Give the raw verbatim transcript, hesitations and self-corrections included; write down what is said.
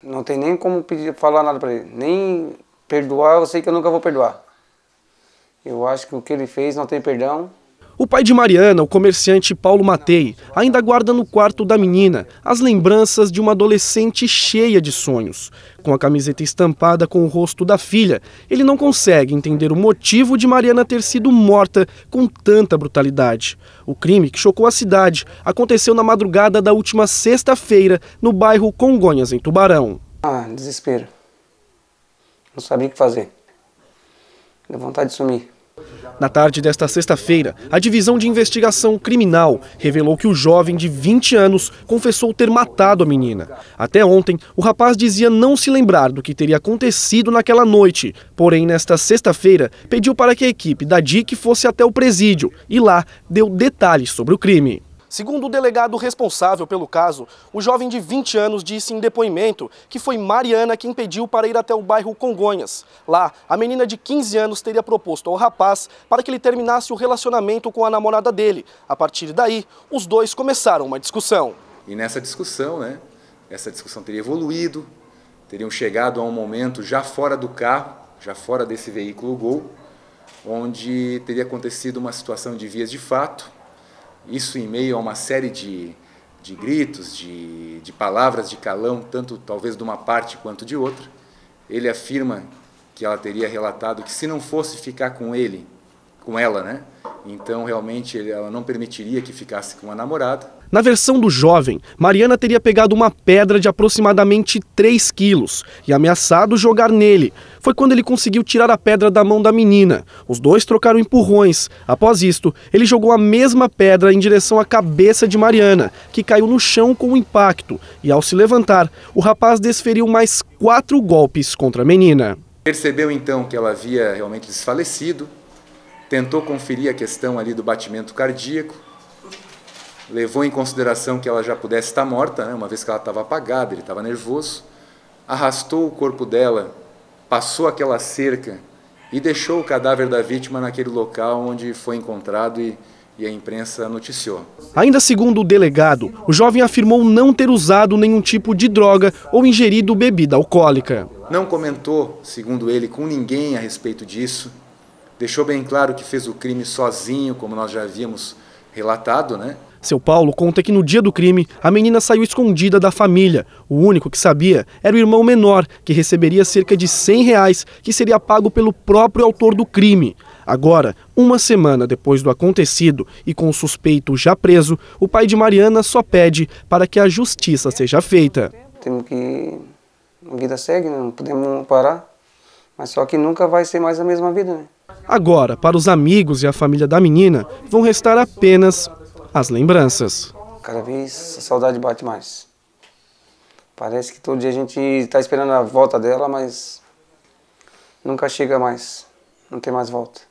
Não tem nem como pedir, falar nada para ele. Nem perdoar, eu sei que eu nunca vou perdoar. Eu acho que o que ele fez não tem perdão. O pai de Mariana, o comerciante Paulo Matei, ainda guarda no quarto da menina as lembranças de uma adolescente cheia de sonhos. Com a camiseta estampada com o rosto da filha, ele não consegue entender o motivo de Mariana ter sido morta com tanta brutalidade. O crime, que chocou a cidade, aconteceu na madrugada da última sexta-feira no bairro Congonhas, em Tubarão. Ah, desespero. Não sabia o que fazer. Deu vontade de sumir. Na tarde desta sexta-feira, a Divisão de Investigação Criminal revelou que o jovem de vinte anos confessou ter matado a menina. Até ontem, o rapaz dizia não se lembrar do que teria acontecido naquela noite. Porém, nesta sexta-feira, pediu para que a equipe da D I C fosse até o presídio e lá deu detalhes sobre o crime. Segundo o delegado responsável pelo caso, o jovem de vinte anos disse em depoimento que foi Mariana quem pediu para ir até o bairro Congonhas. Lá, a menina de quinze anos teria proposto ao rapaz para que ele terminasse o relacionamento com a namorada dele. A partir daí, os dois começaram uma discussão. E nessa discussão, né, essa discussão teria evoluído, teriam chegado a um momento já fora do carro, já fora desse veículo Gol, onde teria acontecido uma situação de vias de fato. Isso em meio a uma série de, de gritos, de, de palavras de calão, tanto talvez de uma parte quanto de outra. Ele afirma que ela teria relatado que se não fosse ficar com ele, com ela, né? Então realmente ela não permitiria que ficasse com a namorada. Na versão do jovem, Mariana teria pegado uma pedra de aproximadamente três quilos e ameaçado jogar nele. Foi quando ele conseguiu tirar a pedra da mão da menina. Os dois trocaram empurrões. Após isto, ele jogou a mesma pedra em direção à cabeça de Mariana, que caiu no chão com o impacto. E ao se levantar, o rapaz desferiu mais quatro golpes contra a menina. Percebeu então que ela havia realmente desfalecido, tentou conferir a questão ali do batimento cardíaco, levou em consideração que ela já pudesse estar morta, né? Uma vez que ela estava apagada, ele estava nervoso, arrastou o corpo dela, passou aquela cerca e deixou o cadáver da vítima naquele local onde foi encontrado e, e a imprensa noticiou. Ainda segundo o delegado, o jovem afirmou não ter usado nenhum tipo de droga ou ingerido bebida alcoólica. Não comentou, segundo ele, com ninguém a respeito disso, deixou bem claro que fez o crime sozinho, como nós já havíamos relatado, né? Seu Paulo conta que no dia do crime, a menina saiu escondida da família. O único que sabia era o irmão menor, que receberia cerca de cem reais, que seria pago pelo próprio autor do crime. Agora, uma semana depois do acontecido e com o suspeito já preso, o pai de Mariana só pede para que a justiça seja feita. Temos que... a vida segue, não podemos parar, mas só que nunca vai ser mais a mesma vida, né? Agora, para os amigos e a família da menina, vão restar apenas as lembranças. Cada vez a saudade bate mais. Parece que todo dia a gente está esperando a volta dela, mas nunca chega mais. Não tem mais volta.